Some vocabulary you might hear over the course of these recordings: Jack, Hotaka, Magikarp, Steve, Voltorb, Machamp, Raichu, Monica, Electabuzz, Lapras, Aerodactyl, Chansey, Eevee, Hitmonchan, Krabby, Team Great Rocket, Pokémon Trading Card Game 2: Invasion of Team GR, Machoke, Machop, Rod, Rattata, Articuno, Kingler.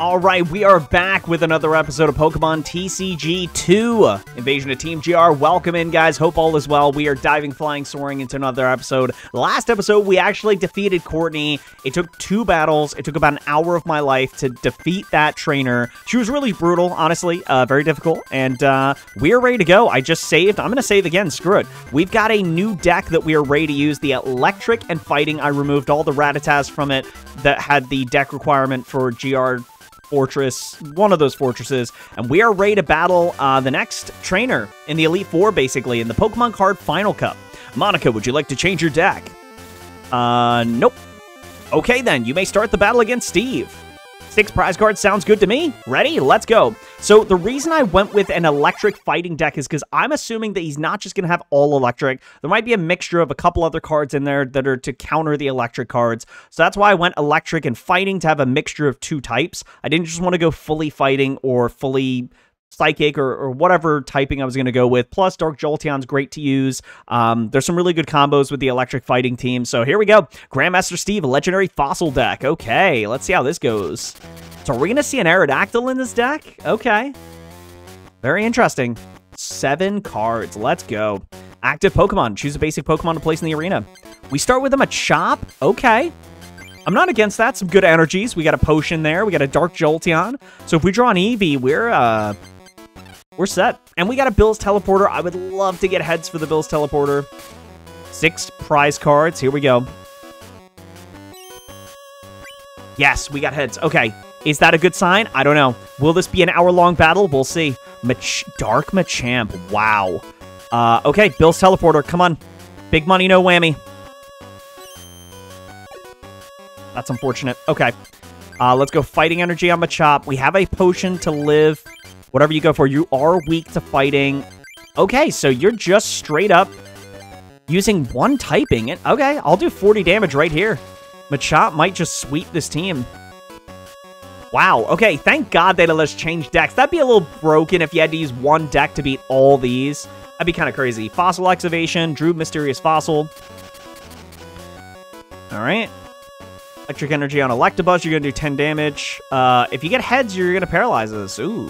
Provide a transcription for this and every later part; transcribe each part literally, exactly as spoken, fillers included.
Alright, we are back with another episode of Pokemon T C G two, Invasion of Team G R. Welcome in, guys. Hope all is well. We are diving, flying, soaring into another episode. Last episode, we actually defeated Courtney. It took two battles. It took about an hour of my life to defeat that trainer. She was really brutal, honestly. Uh, very difficult. And uh, we are ready to go. I just saved. I'm going to save again. Screw it. We've got a new deck that we are ready to use, the Electric and Fighting. I removed all the Rattatas from it that had the deck requirement for G R Fortress, one of those fortresses, and we are ready to battle uh, the next trainer in the Elite Four, basically, in the Pokemon Card Final Cup. Monica, would you like to change your deck? Uh, nope. Okay, then, you may start the battle against Steve. Six prize cards sounds good to me. Ready? Let's go. So the reason I went with an electric fighting deck is because I'm assuming that he's not just going to have all electric. There might be a mixture of a couple other cards in there that are to counter the electric cards. So that's why I went electric and fighting, to have a mixture of two types. I didn't just want to go fully fighting or fully psychic or, or whatever typing I was going to go with. Plus, Dark Jolteon's great to use. Um, there's some really good combos with the electric fighting team. So here we go. Grandmaster Steve, legendary fossil deck. Okay, let's see how this goes. So we're going to see an Aerodactyl in this deck? Okay. Very interesting. Seven cards. Let's go. Active Pokemon. Choose a basic Pokemon to place in the arena. We start with a Machop. Okay. I'm not against that. Some good energies. We got a Potion there. We got a Dark Jolteon. So if we draw an Eevee, we're... uh. We're set. And we got a Bill's Teleporter. I would love to get heads for the Bill's Teleporter. Six prize cards. Here we go. Yes, we got heads. Okay. Is that a good sign? I don't know. Will this be an hour-long battle? We'll see. Mach- Dark Machamp. Wow. Uh, okay, Bill's Teleporter. Come on. Big money, no whammy. That's unfortunate. Okay. Uh, let's go Fighting Energy on Machop. We have a Potion to live... Whatever you go for, you are weak to fighting. Okay, so you're just straight up using one typing. And okay, I'll do forty damage right here. Machop might just sweep this team. Wow, okay, thank God they let us change decks. That'd be a little broken if you had to use one deck to beat all these. That'd be kind of crazy. Fossil Excavation, drew Mysterious Fossil. All right. Electric Energy on Electabuzz, you're going to do ten damage. Uh, if you get heads, you're going to paralyze us. Ooh.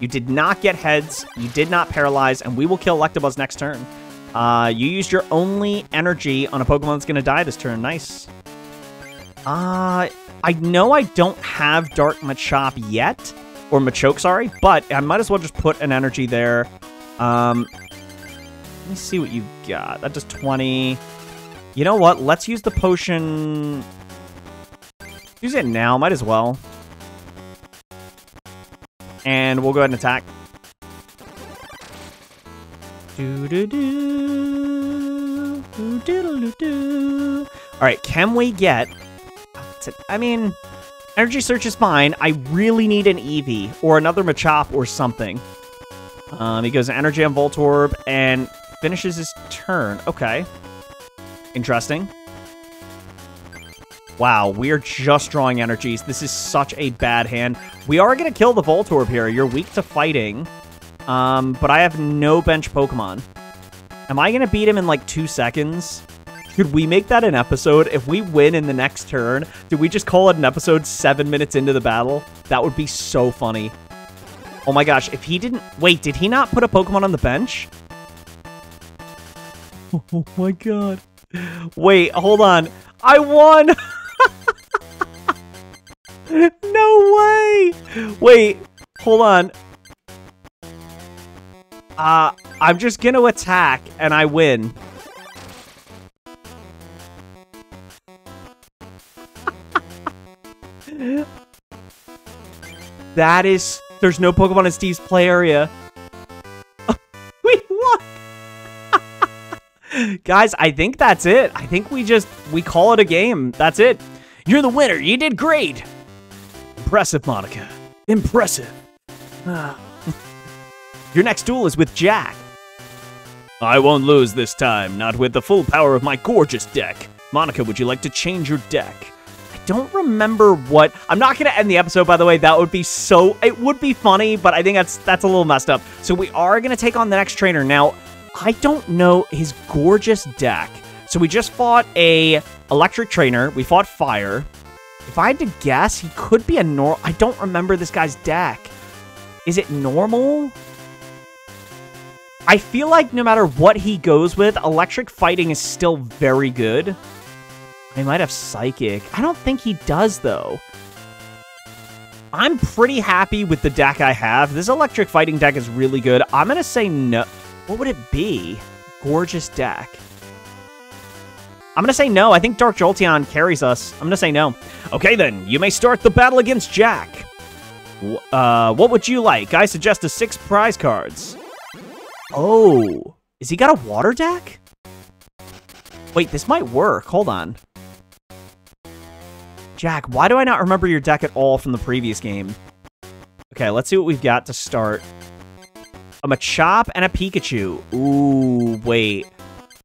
You did not get heads, you did not paralyze, and we will kill Electabuzz next turn. Uh, you used your only energy on a Pokemon that's going to die this turn. Nice. Uh, I know I don't have Dark Machop yet, or Machoke, sorry, but I might as well just put an energy there. Um, let me see what you got. That does twenty. You know what? Let's use the potion. Use it now. Might as well. And we'll go ahead and attack. Alright, can we get... I mean, energy search is fine. I really need an Eevee or another Machop or something. Um, he goes energy on Voltorb and finishes his turn. Okay. Interesting. Wow, we are just drawing energies. This is such a bad hand. We are going to kill the Voltorb here. You're weak to fighting, um, but I have no bench Pokemon. Am I going to beat him in like two seconds? Could we make that an episode? If we win in the next turn, do we just call it an episode seven minutes into the battle? That would be so funny. Oh my gosh, if he didn't... Wait, did he not put a Pokemon on the bench? Oh my god. Wait, hold on. I won! No way! Wait, hold on. Uh, I'm just gonna attack, and I win. That is... There's no Pokemon in Steve's play area. Guys, I think that's it. I think we just, we call it a game. That's it. You're the winner. You did great. Impressive, Monica. Impressive. Ah. Your next duel is with Jack. I won't lose this time. Not with the full power of my gorgeous deck. Monica, would you like to change your deck? I don't remember what... I'm not going to end the episode, by the way. That would be so... It would be funny, but I think that's that's a little messed up. So we are going to take on the next trainer. Now... I don't know his gorgeous deck. So we just fought a electric trainer. We fought fire. If I had to guess, he could be a normal. I don't remember this guy's deck. Is it normal? I feel like no matter what he goes with, electric fighting is still very good. He might have psychic. I don't think he does, though. I'm pretty happy with the deck I have. This electric fighting deck is really good. I'm going to say no. What would it be? Gorgeous deck. I'm going to say no. I think Dark Jolteon carries us. I'm going to say no. Okay, then. You may start the battle against Jack. Uh, what would you like? I suggest a six prize cards. Oh. Is he got a water deck? Wait, this might work. Hold on. Jack, why do I not remember your deck at all from the previous game? Okay, let's see what we've got to start. A Machop and a Pikachu. Ooh, wait.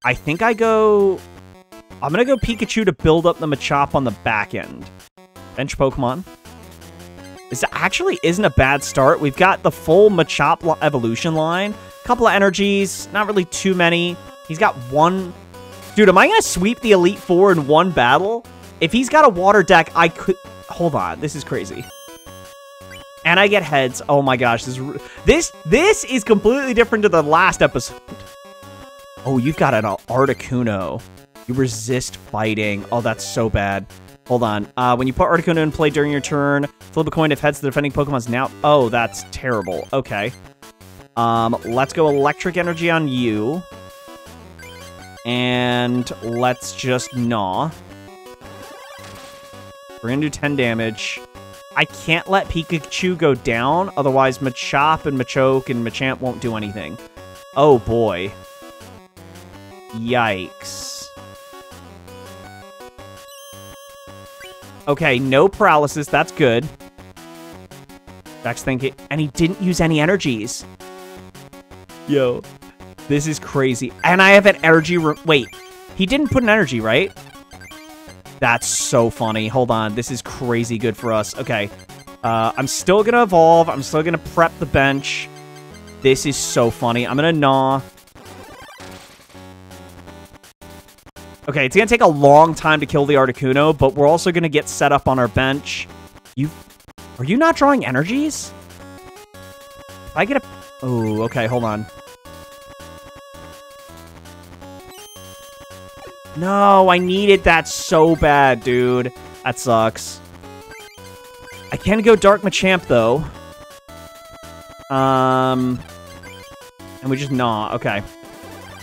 I think I go... I'm going to go Pikachu to build up the Machop on the back end. Bench Pokemon. This actually isn't a bad start. We've got the full Machop evolution line. Couple of energies. Not really too many. He's got one... Dude, am I going to sweep the Elite Four in one battle? If he's got a water deck, I could... Hold on. This is crazy. And I get heads. Oh my gosh. This is... This, this is completely different to the last episode. Oh, you've got an Articuno. You resist fighting. Oh, that's so bad. Hold on. Uh, when you put Articuno in play during your turn, flip a coin if heads the defending Pokemon's now... Oh, that's terrible. Okay. Um, let's go Electric Energy on you. And let's just gnaw. We're going to do ten damage. I can't let Pikachu go down, otherwise Machop and Machoke and Machamp won't do anything. Oh, boy. Yikes. Okay, no paralysis. That's good. Jack's thinking... And he didn't use any energies. Yo. This is crazy. And I have an energy... Wait, he didn't put an energy, right? That's so funny. Hold on. This is crazy good for us. Okay. Uh, I'm still going to evolve. I'm still going to prep the bench. This is so funny. I'm going to gnaw. Okay, it's going to take a long time to kill the Articuno, but we're also going to get set up on our bench. You... Are you not drawing energies? If I get a... Oh, okay. Hold on. No, I needed that so bad, dude. That sucks. I can go Dark Machamp, though. Um, and we just gnaw. Okay.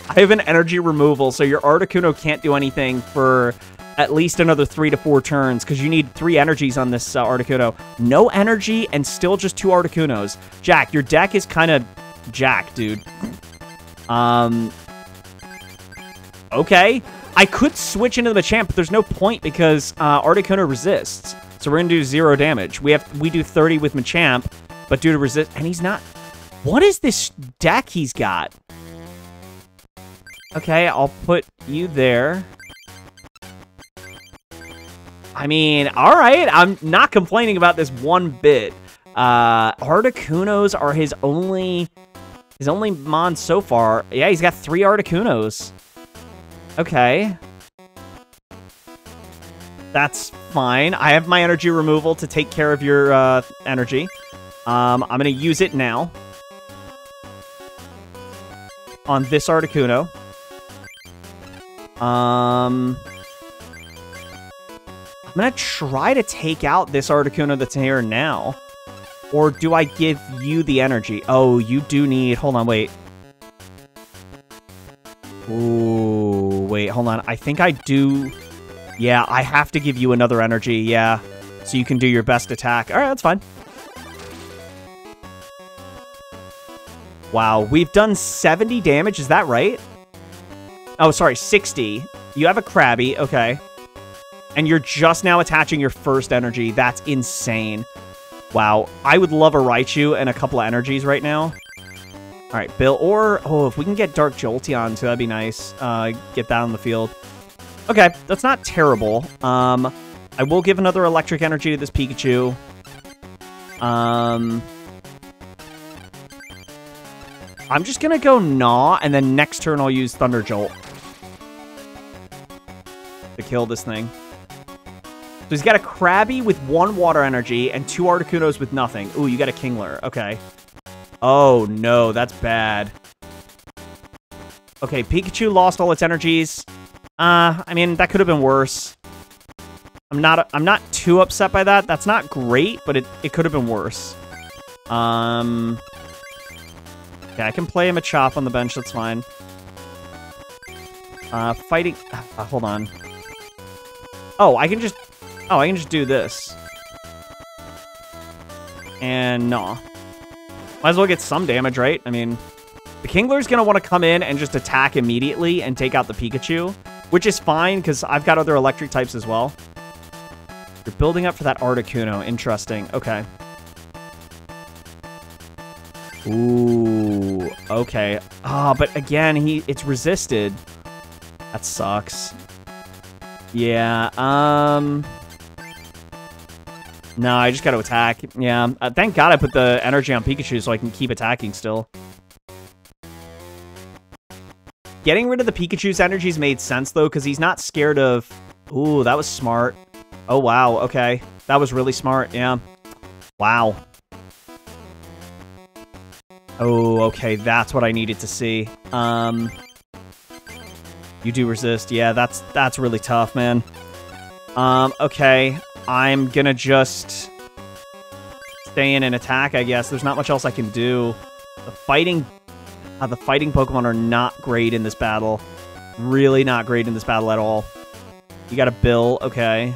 I have an energy removal, so your Articuno can't do anything for at least another three to four turns, because you need three energies on this uh, Articuno. No energy and still just two Articunos. Jack, your deck is kind of Jack, dude. Um, okay. I could switch into the Machamp, but there's no point because uh, Articuno resists. So we're going to do zero damage. We have we do thirty with Machamp, but due to resist... And he's not... What is this deck he's got? Okay, I'll put you there. I mean, all right. I'm not complaining about this one bit. Uh, Articunos are his only... His only mon so far. Yeah, he's got three Articunos. Okay. That's fine. I have my energy removal to take care of your uh, energy. Um, I'm going to use it now. On this Articuno. Um, I'm going to try to take out this Articuno that's here now. Or do I give you the energy? Oh, you do need... Hold on, wait. Ooh, wait, hold on. I think I do... Yeah, I have to give you another energy, yeah. So you can do your best attack. All right, that's fine. Wow, we've done seventy damage. Is that right? Oh, sorry, sixty. You have a Krabby, okay. And you're just now attaching your first energy. That's insane. Wow, I would love a Raichu and a couple of energies right now. All right, Bill, or, oh, if we can get Dark Jolteon, too, that'd be nice. Uh, get that on the field. Okay, that's not terrible. Um, I will give another electric energy to this Pikachu. Um, I'm just going to go Gnaw, and then next turn I'll use Thunder Jolt to kill this thing. So he's got a Krabby with one water energy and two Articunos with nothing. Ooh, you got a Kingler. Okay. Oh, no. That's bad. Okay, Pikachu lost all its energies. Uh, I mean, that could have been worse. I'm not I'm not too upset by that. That's not great, but it, it could have been worse. Um, okay, I can play him a Machop on the bench. That's fine. Uh, fighting... Uh, hold on. Oh, I can just... Oh, I can just do this. And no. Nah. Might as well get some damage, right? I mean, the Kingler's going to want to come in and just attack immediately and take out the Pikachu, which is fine because I've got other electric types as well. You're building up for that Articuno. Interesting. Okay. Ooh. Okay. Ah, oh, but again, he it's resisted. That sucks. Yeah. Um... No, I just got to attack. Yeah. Uh, thank God I put the energy on Pikachu so I can keep attacking still. Getting rid of the Pikachu's energies made sense, though, because he's not scared of... Ooh, that was smart. Oh, wow. Okay. That was really smart. Yeah. Wow. Oh, okay. That's what I needed to see. Um... You do resist. Yeah, that's that's really tough, man. Um, okay. I'm gonna just stay in and attack, I guess. There's not much else I can do. The fighting uh, the fighting Pokemon are not great in this battle. Really not great in this battle at all. You got a Bill, okay.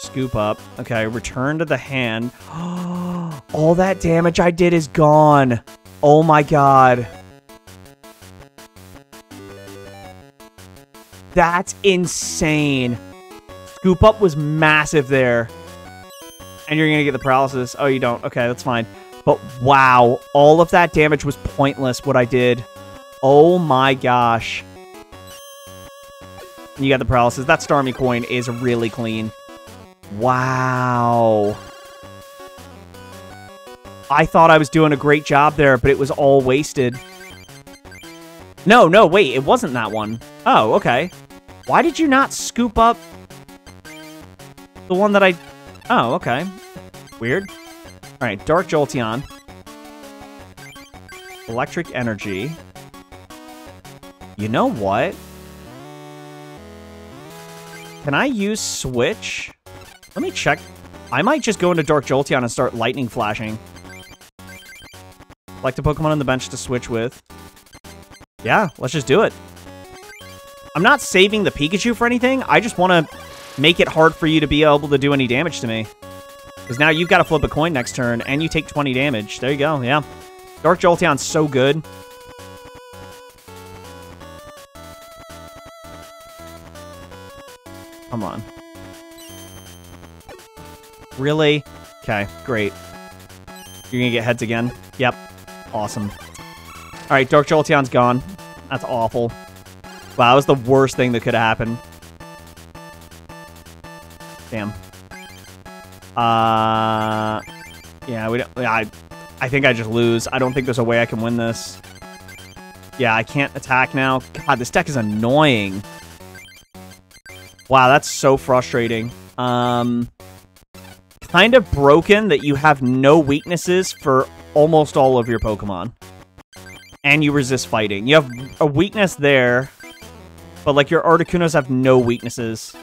Scoop up. Okay, return to the hand. All that damage I did is gone. Oh my god. That's insane. Scoop up was massive there. And you're going to get the paralysis. Oh, you don't. Okay, that's fine. But wow, all of that damage was pointless, what I did. Oh my gosh. You got the paralysis. That Starmie coin is really clean. Wow. I thought I was doing a great job there, but it was all wasted. No, no, wait, it wasn't that one. Oh, okay. Why did you not scoop up the one that I... Oh, okay. Weird. All right, Dark Jolteon. Electric Energy. You know what? Can I use Switch? Let me check. I might just go into Dark Jolteon and start Lightning Flashing. Like the Pokemon on the bench to switch with. Yeah, let's just do it. I'm not saving the Pikachu for anything. I just want to make it hard for you to be able to do any damage to me. Because now you've got to flip a coin next turn, and you take twenty damage. There you go, yeah. Dark Jolteon's so good. Come on. Really? Okay, great. You're going to get heads again? Yep. Awesome. All right, Dark Jolteon's gone. That's awful. Wow, that was the worst thing that could have happened. Damn. Uh, yeah, we don't. I, I think I just lose. I don't think there's a way I can win this. Yeah, I can't attack now. God, this deck is annoying. Wow, that's so frustrating. Um, kind of broken that you have no weaknesses for almost all of your Pokemon. And you resist fighting. You have a weakness there, but like your Articunos have no weaknesses.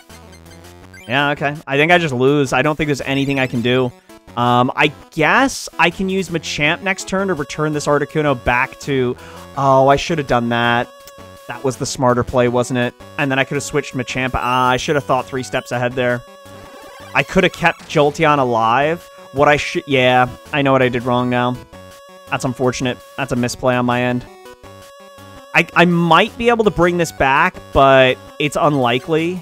Yeah, okay. I think I just lose. I don't think there's anything I can do. Um, I guess I can use Machamp next turn to return this Articuno back to... Oh, I should have done that. That was the smarter play, wasn't it? And then I could have switched Machamp. Ah, I should have thought three steps ahead there. I could have kept Jolteon alive. What I should... Yeah, I know what I did wrong now. That's unfortunate. That's a misplay on my end. I, I might be able to bring this back, but it's unlikely.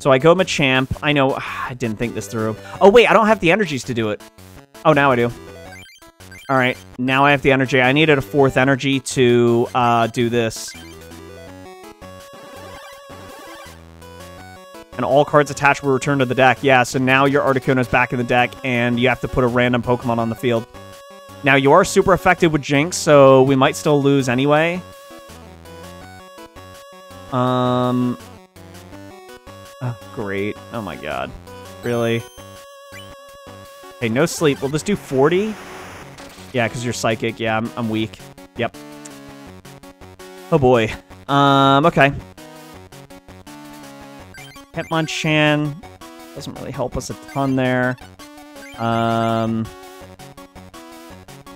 So I go Machamp. I know... I didn't think this through. Oh, wait. I don't have the energies to do it. Oh, now I do. All right. Now I have the energy. I needed a fourth energy to uh, do this. And all cards attached will return to the deck. Yeah, so now your Articuno's back in the deck, and you have to put a random Pokemon on the field. Now, you are super effective with Jinx, so we might still lose anyway. Um, Oh, great. Oh my god. Really? Okay, no sleep. We'll just do forty. Yeah, because you're psychic. Yeah, I'm, I'm weak. Yep. Oh boy. Um, okay. Hitmonchan doesn't really help us a ton there. Um,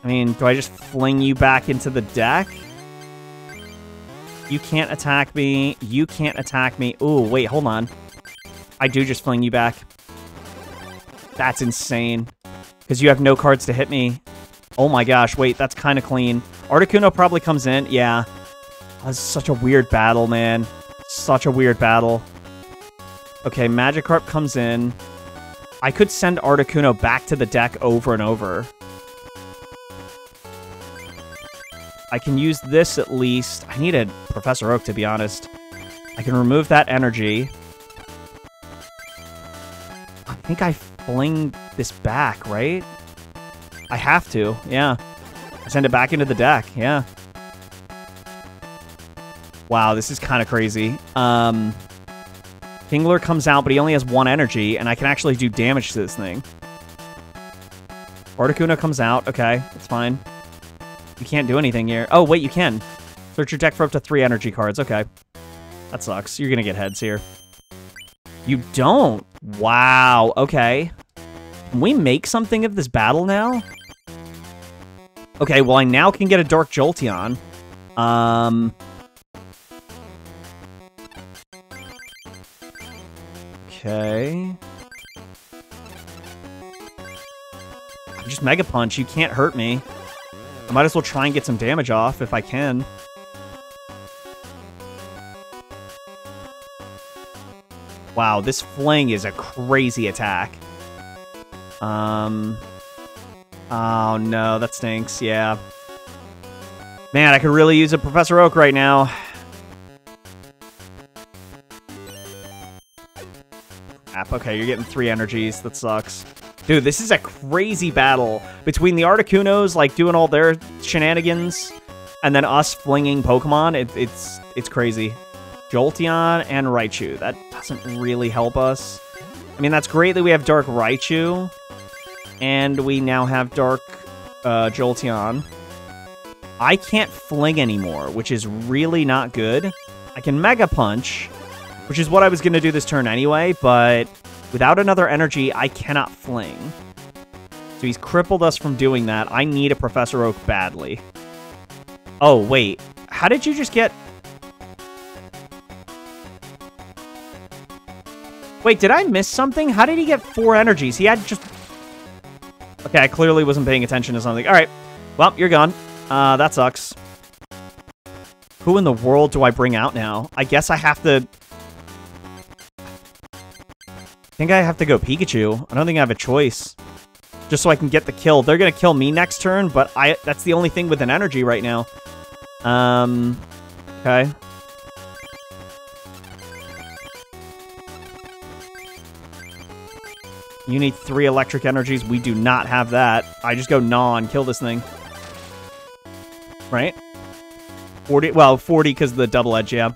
I mean, do I just fling you back into the deck? You can't attack me. You can't attack me. Ooh, wait, hold on. I do just fling you back. That's insane. Because you have no cards to hit me. Oh my gosh, wait, that's kind of clean. Articuno probably comes in. Yeah. Oh, this is such a weird battle, man. Such a weird battle. Okay, Magikarp comes in. I could send Articuno back to the deck over and over. I can use this at least. I needed Professor Oak, to be honest. I can remove that energy. I think I fling this back, right? I have to, yeah. I send it back into the deck, yeah. Wow, this is kind of crazy. Um, Kingler comes out, but he only has one energy, and I can actually do damage to this thing. Articuno comes out. Okay, that's fine. You can't do anything here. Oh, wait, you can. Search your deck for up to three energy cards. Okay. That sucks. You're going to get heads here. You don't. Wow. Okay. Can we make something of this battle now? Okay, well, I now can get a Dark Jolteon. Um... Okay. I'm just Mega Punch. You can't hurt me. I might as well try and get some damage off if I can. Wow, this fling is a crazy attack. Um. Oh no, that stinks. Yeah. Man, I could really use a Professor Oak right now. Crap. Okay, you're getting three energies. That sucks. Dude, this is a crazy battle between the Articunos, like, doing all their shenanigans, and then us flinging Pokemon. It, it's it's crazy. Jolteon and Raichu. That doesn't really help us. I mean, that's great that we have Dark Raichu, and we now have Dark uh, Jolteon. I can't fling anymore, which is really not good. I can Mega Punch, which is what I was going to do this turn anyway, but... without another energy, I cannot fling. So he's crippled us from doing that. I need a Professor Oak badly. Oh, wait. How did you just get... Wait, did I miss something? How did he get four energies? He had just... Okay, I clearly wasn't paying attention to something. All right. Well, you're gone. Uh, that sucks. Who in the world do I bring out now? I guess I have to... I think I have to go Pikachu. I don't think I have a choice. Just so I can get the kill. They're going to kill me next turn, but I that's the only thing with an energy right now. Um, okay. You need three electric energies. We do not have that. I just go gnaw and kill this thing. Right? forty. Well, forty because of the double edge, yeah.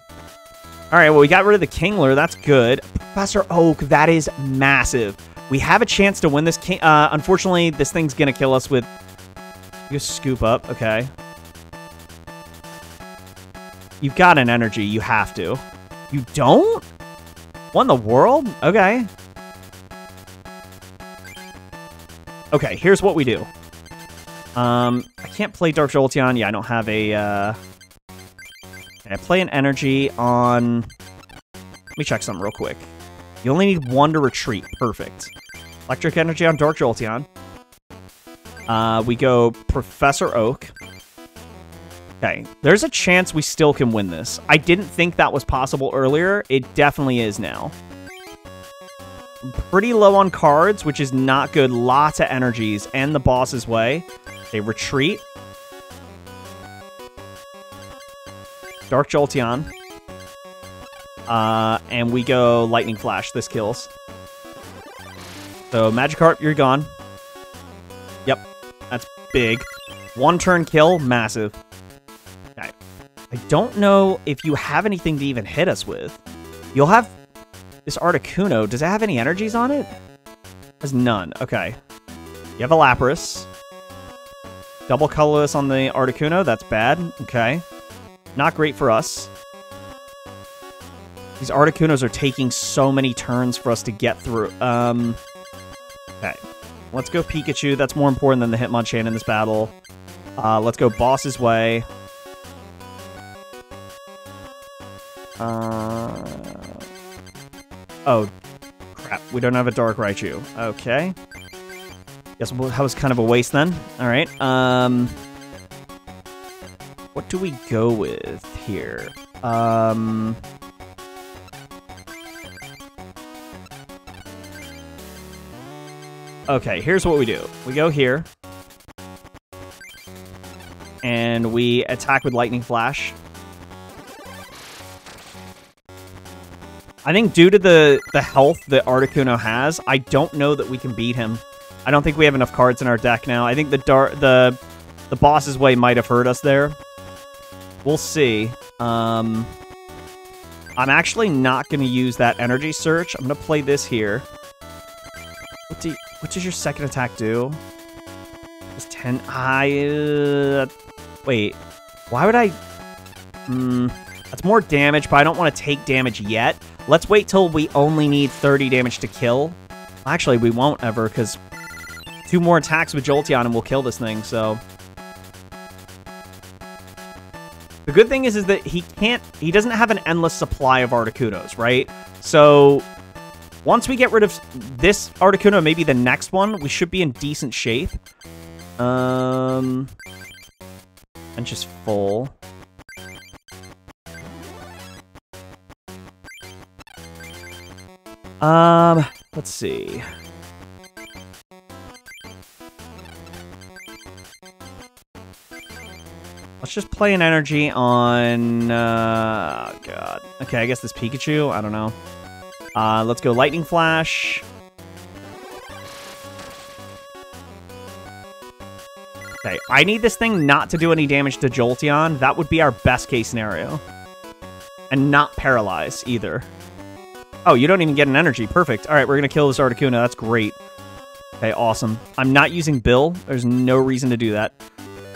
All right, well, we got rid of the Kingler. That's good. Professor Oak, that is massive. We have a chance to win this. King uh, unfortunately, this thing's going to kill us with... You scoop up. Okay. You've got an energy. You have to. You don't? What in the world? Okay. Okay, here's what we do. Um, I can't play Dark Jolteon. Yeah, I don't have a... Uh... I play an energy on... Let me check something real quick. You only need one to retreat. Perfect. Electric energy on Dark Jolteon. Uh, we go Professor Oak. Okay. There's a chance we still can win this. I didn't think that was possible earlier. It definitely is now. Pretty low on cards, which is not good. Lots of energies and the boss's way. They retreat. Dark Jolteon. Uh, and we go Lightning Flash. This kills. So, Magikarp, you're gone. Yep. That's big. One turn kill. Massive. Okay. I don't know if you have anything to even hit us with. You'll have... This Articuno, does it have any energies on it? It has none. Okay. You have a Lapras. Double colorless on the Articuno, that's bad. Okay. Not great for us. These Articunos are taking so many turns for us to get through. Um, okay. Let's go Pikachu. That's more important than the Hitmonchan in this battle. Uh, let's go Boss's Way. Uh, oh, crap. We don't have a Dark Raichu. Okay. Guess that was kind of a waste then. All right. Um, what do we go with here? Um... Okay, here's what we do. We go here. And we attack with Lightning Flash. I think due to the, the health that Articuno has, I don't know that we can beat him. I don't think we have enough cards in our deck now. I think the dar the the Boss's Way might have hurt us there. We'll see. Um, I'm actually not going to use that Energy Search. I'm going to play this here. What do you... What does your second attack do? It's ten. I uh, wait. Why would I? Mm, that's more damage, but I don't want to take damage yet. Let's wait till we only need thirty damage to kill. Actually, we won't ever, because two more attacks with Jolteon and we'll kill this thing. So the good thing is, is that he can't. He doesn't have an endless supply of Articunos, right? So. Once we get rid of this Articuno, maybe the next one, we should be in decent shape. Um, and just full. Um, let's see. Let's just play an energy on. Uh, oh God. Okay, I guess this Pikachu. I don't know. Uh, let's go Lightning Flash. Okay, I need this thing not to do any damage to Jolteon. That would be our best case scenario. And not paralyze, either. Oh, you don't even get an energy. Perfect. All right, we're going to kill this Articuno. That's great. Okay, awesome. I'm not using Bill. There's no reason to do that.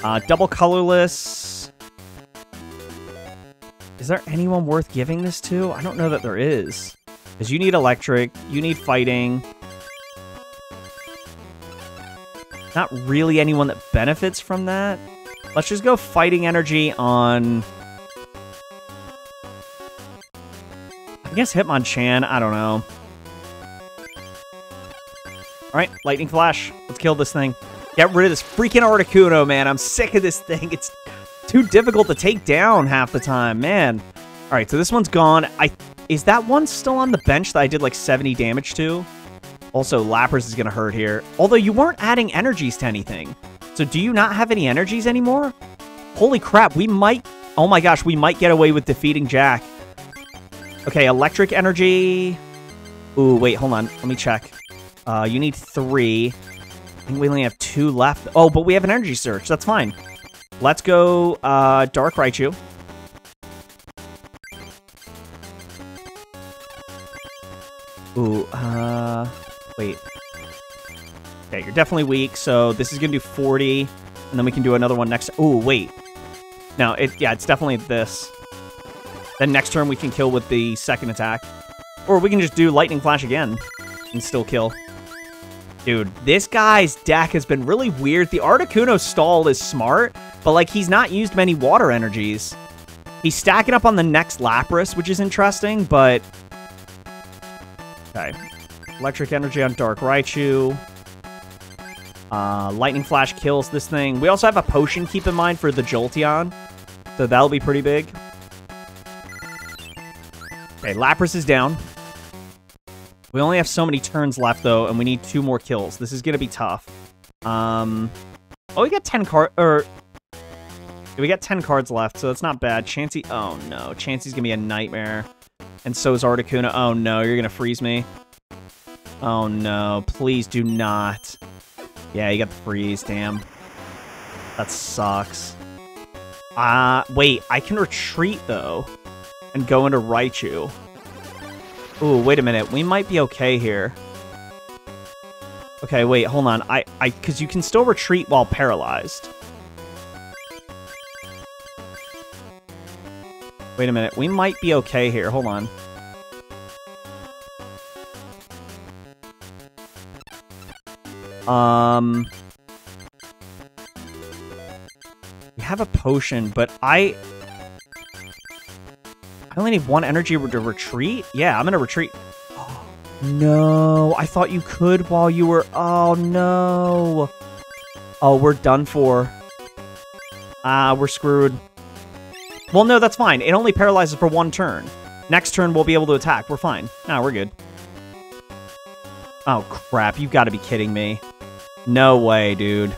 Uh, double colorless. Is there anyone worth giving this to? I don't know that there is. Because you need electric, you need fighting. Not really anyone that benefits from that. Let's just go fighting energy on... I guess Hitmonchan, I don't know. Alright, Lightning Flash. Let's kill this thing. Get rid of this freaking Articuno, man. I'm sick of this thing. It's too difficult to take down half the time, man. Alright, so this one's gone. I... Is that one still on the bench that I did like seventy damage to? Also, Lapras is going to hurt here. Although you weren't adding energies to anything. So do you not have any energies anymore? Holy crap, we might... Oh my gosh, we might get away with defeating Jack. Okay, electric energy... Ooh, wait, hold on. Let me check. Uh, you need three. I think we only have two left. Oh, but we have an energy surge. That's fine. Let's go uh, Dark Raichu. Ooh, uh, wait. Okay, you're definitely weak, so this is gonna do forty, and then we can do another one next. Ooh, wait. No, it, yeah, it's definitely this. Then next turn we can kill with the second attack. Or we can just do Lightning Flash again and still kill. Dude, this guy's deck has been really weird. The Articuno stall is smart, but, like, he's not used many water energies. He's stacking up on the next Lapras, which is interesting, but... Okay. Electric energy on Dark Raichu. Uh, Lightning Flash kills this thing. We also have a potion, keep in mind, for the Jolteon. So that'll be pretty big. Okay, Lapras is down. We only have so many turns left, though, and we need two more kills. This is going to be tough. Um, oh, we got ten cards... Or... We got ten cards left, so that's not bad. Chansey... Oh, no. Chansey's going to be a nightmare. And so is Articuno. Oh no, you're gonna freeze me. Oh no, please do not. Yeah, you got the freeze, damn. That sucks. Uh, wait, I can retreat though. And go into Raichu. Ooh, wait a minute. We might be okay here. Okay, wait, hold on. I, I, because you can still retreat while paralyzed. Wait a minute. We might be okay here. Hold on. Um, we have a potion, but I, I only need one energy to retreat? Yeah, I'm gonna retreat. Oh, no, I thought you could while you were, oh no. Oh, we're done for. Ah, uh, we're screwed. Well, no, that's fine. It only paralyzes for one turn. Next turn, we'll be able to attack. We're fine. Nah, we're good. Oh, crap. You've got to be kidding me. No way, dude.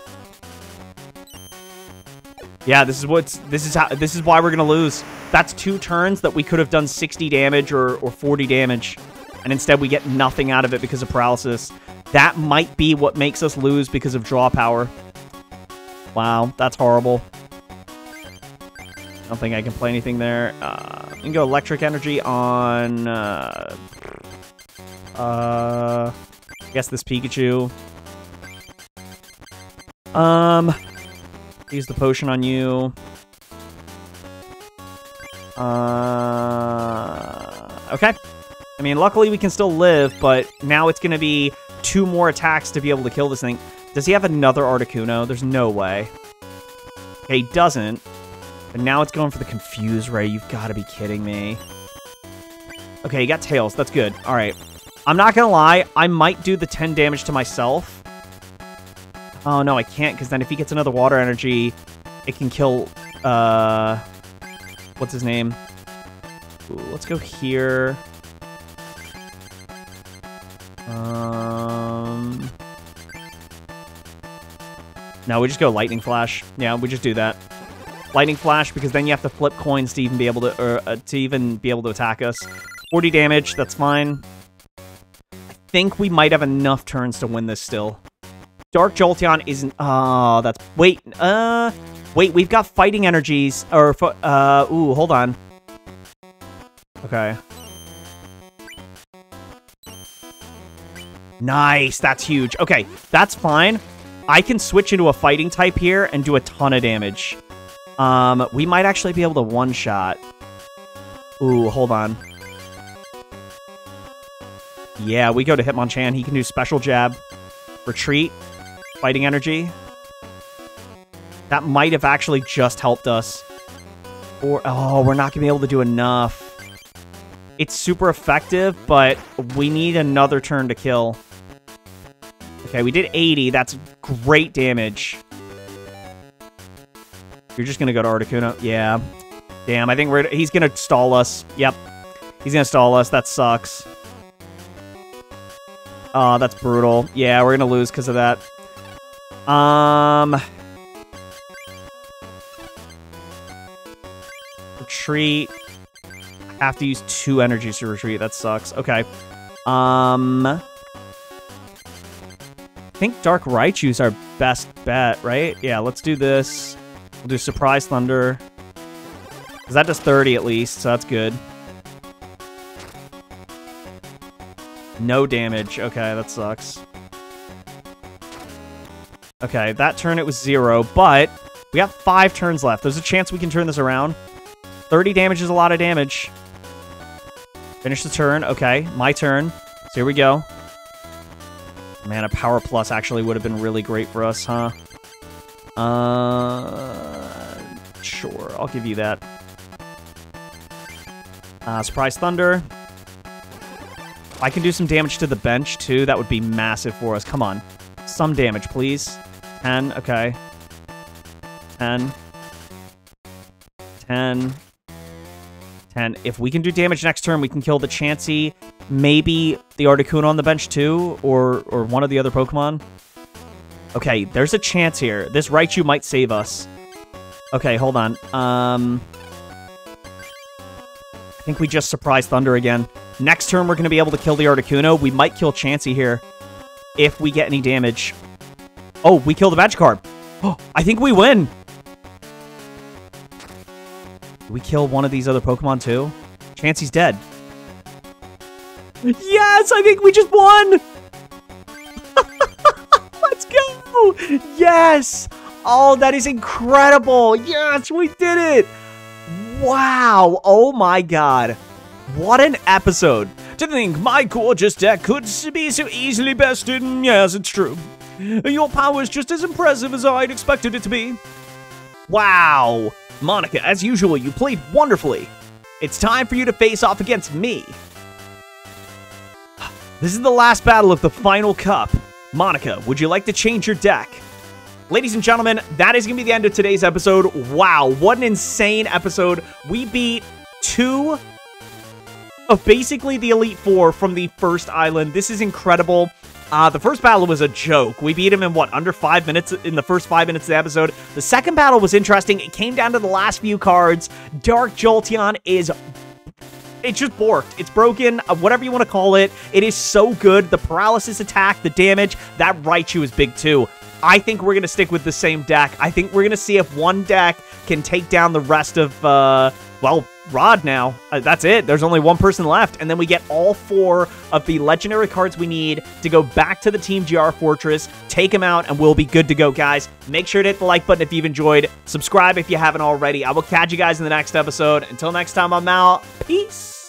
Yeah, this is what's this is how this is why we're gonna lose. That's two turns that we could have done sixty damage or, or forty damage, and instead we get nothing out of it because of paralysis. That might be what makes us lose because of draw power. Wow, that's horrible. I don't think I can play anything there. Uh, we can go electric energy on. Uh, uh, I guess this Pikachu. Um. Use the potion on you. Uh, okay. I mean, luckily we can still live, but now it's going to be two more attacks to be able to kill this thing. Does he have another Articuno? There's no way. Okay, he doesn't. But now it's going for the Confuse Ray. You've got to be kidding me. Okay, he got Tails. That's good. All right. I'm not going to lie. I might do the ten damage to myself. Oh, no, I can't, because then if he gets another water energy, it can kill, uh... what's his name? Ooh, let's go here. Um... No, we just go Lightning Flash. Yeah, we just do that. Lightning Flash, because then you have to flip coins to even be able to, or, uh, to even be able to attack us. forty damage, that's fine. I think we might have enough turns to win this still. Dark Jolteon isn't... Oh, that's... Wait, uh... Wait, we've got fighting energies, or... Uh, ooh, hold on. Okay. Nice, that's huge. Okay, that's fine. I can switch into a fighting type here and do a ton of damage. Um, we might actually be able to one-shot. Ooh, hold on. Yeah, we go to Hitmonchan. He can do special jab. Retreat. Fighting energy. That might have actually just helped us. Or, oh, we're not going to be able to do enough. It's super effective, but we need another turn to kill. Okay, we did eighty. That's great damage. You're just going to go to Articuno. Yeah. Damn, I think we're, he's going to stall us. Yep. He's going to stall us. That sucks. Oh, that's brutal. Yeah, we're going to lose because of that. Um, retreat. I have to use two energies to retreat. That sucks. Okay. Um, I think Dark Raichu's our best bet, right? Yeah, let's do this. We'll do Surprise Thunder. Because that does thirty at least, so that's good. No damage. Okay, that sucks. Okay, that turn it was zero, but we got five turns left. There's a chance we can turn this around. thirty damage is a lot of damage. Finish the turn. Okay, my turn. So here we go. Man, a power plus actually would have been really great for us, huh? Uh, sure, I'll give you that. Uh, Surprise Thunder. I can do some damage to the bench, too. That would be massive for us. Come on. Some damage, please. ten, okay. ten. ten. ten. If we can do damage next turn, we can kill the Chansey, maybe the Articuno on the bench too, or or one of the other Pokemon. Okay, there's a chance here. This Raichu might save us. Okay, hold on. Um, I think we just Surprise Thunder again. Next turn, we're going to be able to kill the Articuno. We might kill Chansey here. If we get any damage. Oh, we killed the Magikarp. Oh, I think we win. Did we kill one of these other Pokemon too? Chansey's dead. Yes, I think we just won. Let's go. Yes. Oh, that is incredible. Yes, we did it. Wow. Oh, my God. What an episode. To think my gorgeous deck could be so easily bested. Yes, it's true. Your power is just as impressive as I'd expected it to be. Wow. Monica, as usual, you played wonderfully. It's time for you to face off against me. This is the last battle of the final cup. Monica, would you like to change your deck? Ladies and gentlemen, that is going to be the end of today's episode. Wow, what an insane episode. We beat two of basically the Elite Four from the first island. This is incredible. Uh, the first battle was a joke. We beat him in, what, under five minutes in the first five minutes of the episode. The second battle was interesting. It came down to the last few cards. Dark Jolteon is... It's just borked. It's broken, whatever you want to call it. It is so good. The paralysis attack, the damage, that Raichu is big too. I think we're going to stick with the same deck. I think we're going to see if one deck can take down the rest of, uh, well, Rod now. Uh, that's it. There's only one person left. And then we get all four of the legendary cards we need to go back to the Team G R Fortress, take them out, and we'll be good to go, guys. Make sure to hit the like button if you've enjoyed. Subscribe if you haven't already. I will catch you guys in the next episode. Until next time, I'm out. Peace.